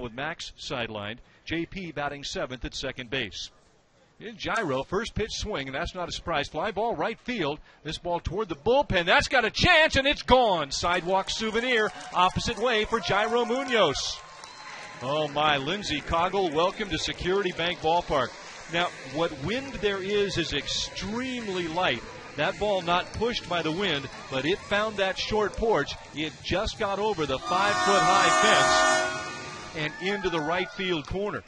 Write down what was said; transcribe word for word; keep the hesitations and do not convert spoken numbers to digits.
now with Max sidelined. J P batting seventh at second base. In gyro, first pitch swing, and that's not a surprise. Fly ball right field. This ball toward the bullpen. That's got a chance, and it's gone. Sidewalk souvenir, opposite way for Yairo Munoz. Oh, my. Lindsay Coggle, welcome to Security Bank Ballpark. Now, what wind there is is extremely light. That ball not pushed by the wind, but it found that short porch. It just got over the five-foot-high fence and into the right field corner.